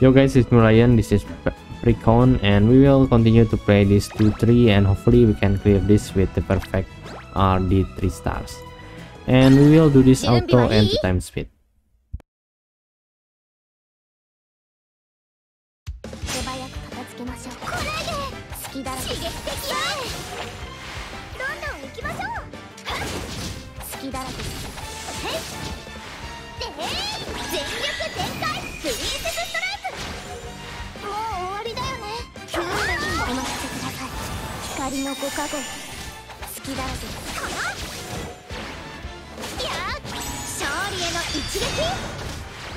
Yo guys, it's Murayan, this is Precon, and we will continue to play this 2-3, and hopefully we can clear this with the perfect RD 3 stars. And we will do this auto and 2x speed.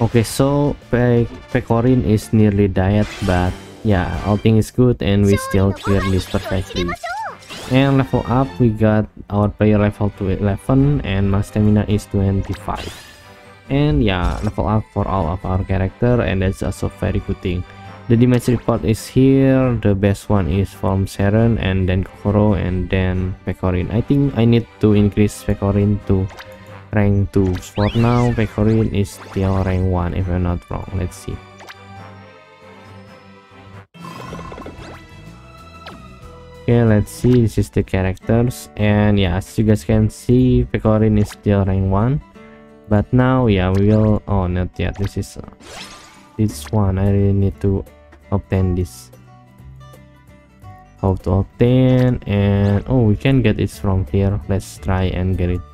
Okay, so Pecorin is nearly died, but yeah, all things is good and we still clear this perfectly. And level up, we got our player level to 11 and my stamina is 25. And yeah, level up for all of our character, and that's also very good thing. The damage report is here. The best one is from Saren, and then Kokoro, and then Pecorine. I think I need to increase Pecorine to rank 2. For now, Pecorine is still rank 1 if I'm not wrong. Let's see. Okay, let's see. This is the characters, and yeah, as you guys can see, Pecorine is still rank 1. But now, yeah, we will. Oh, not yet. This is this one. I really need to obtain this. How to obtain? And oh, we can get it from here. Let's try and get it.